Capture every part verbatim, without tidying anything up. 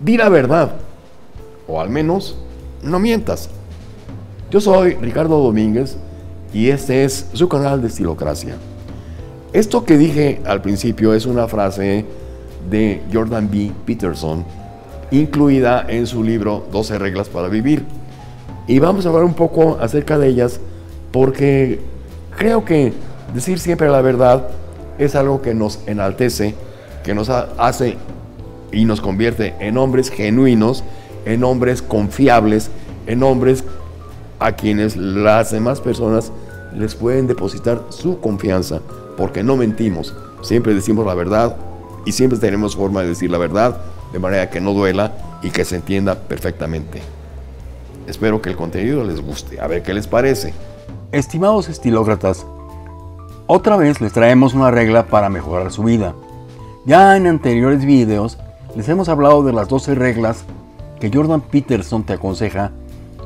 Di la verdad, o al menos no mientas. Yo soy Ricardo Domínguez y este es su canal de Estilocracia. Esto que dije al principio es una frase de Jordan B. Peterson, incluida en su libro doce reglas para vivir. Y vamos a hablar un poco acerca de ellas porque creo que decir siempre la verdad es algo que nos enaltece, que nos hace y nos convierte en hombres genuinos, en hombres confiables, en hombres a quienes las demás personas les pueden depositar su confianza, porque no mentimos, siempre decimos la verdad y siempre tenemos forma de decir la verdad de manera que no duela y que se entienda perfectamente. Espero que el contenido les guste, a ver qué les parece. Estimados estilócratas, otra vez les traemos una regla para mejorar su vida. Ya en anteriores videos les hemos hablado de las doce reglas que Jordan Peterson te aconseja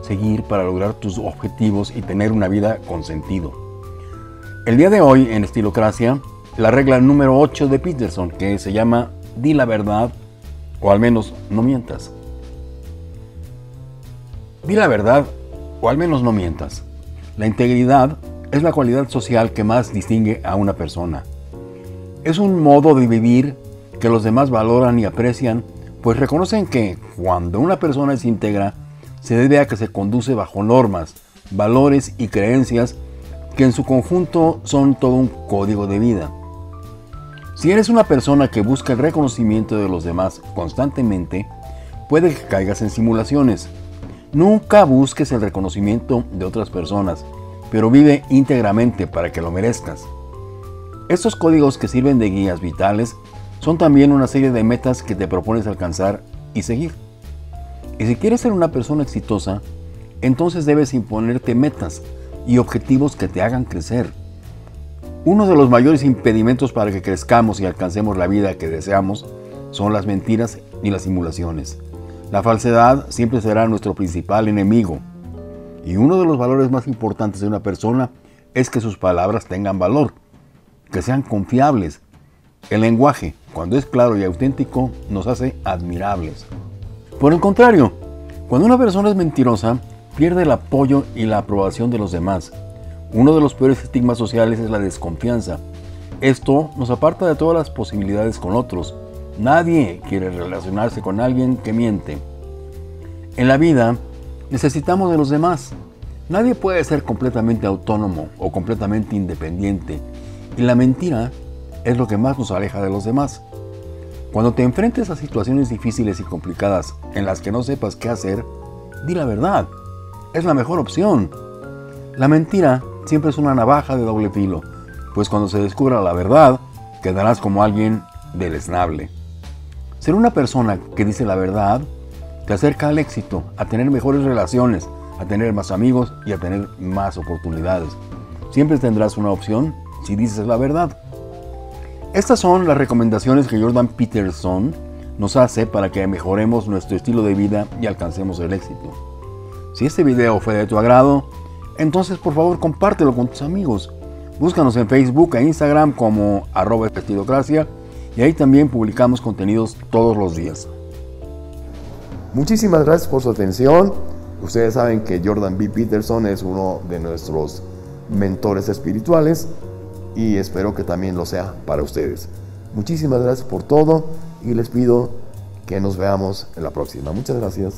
seguir para lograr tus objetivos y tener una vida con sentido. El día de hoy en Estilocracia, la regla número ocho de Peterson, que se llama Di la verdad, o al menos no mientas. Di la verdad, o al menos no mientas. La integridad es la cualidad social que más distingue a una persona. Es un modo de vivir que los demás valoran y aprecian, pues reconocen que cuando una persona es íntegra, se debe a que se conduce bajo normas, valores y creencias que en su conjunto son todo un código de vida. Si eres una persona que busca el reconocimiento de los demás constantemente, puede que caigas en simulaciones. Nunca busques el reconocimiento de otras personas, pero vive íntegramente para que lo merezcas. Estos códigos que sirven de guías vitales son también una serie de metas que te propones alcanzar y seguir. Y si quieres ser una persona exitosa, entonces debes imponerte metas y objetivos que te hagan crecer. Uno de los mayores impedimentos para que crezcamos y alcancemos la vida que deseamos son las mentiras y las simulaciones. La falsedad siempre será nuestro principal enemigo. Y uno de los valores más importantes de una persona es que sus palabras tengan valor, que sean confiables. El lenguaje, cuando es claro y auténtico, nos hace admirables. Por el contrario, cuando una persona es mentirosa, pierde el apoyo y la aprobación de los demás. Uno de los peores estigmas sociales es la desconfianza. Esto nos aparta de todas las posibilidades con otros. Nadie quiere relacionarse con alguien que miente. En la vida, necesitamos de los demás. Nadie puede ser completamente autónomo o completamente independiente. Y la mentira es lo que más nos aleja de los demás. Cuando te enfrentes a situaciones difíciles y complicadas en las que no sepas qué hacer, di la verdad. Es la mejor opción. La mentira siempre es una navaja de doble filo, pues cuando se descubra la verdad, quedarás como alguien deleznable. Ser una persona que dice la verdad te acerca al éxito, a tener mejores relaciones, a tener más amigos y a tener más oportunidades. Siempre tendrás una opción si dices la verdad. Estas son las recomendaciones que Jordan Peterson nos hace para que mejoremos nuestro estilo de vida y alcancemos el éxito. Si este video fue de tu agrado, entonces por favor compártelo con tus amigos. Búscanos en Facebook e Instagram como arroba estilocracia y ahí también publicamos contenidos todos los días. Muchísimas gracias por su atención. Ustedes saben que Jordan B. Peterson es uno de nuestros mentores espirituales. Y espero que también lo sea para ustedes. Muchísimas gracias por todo y les pido que nos veamos en la próxima. Muchas gracias.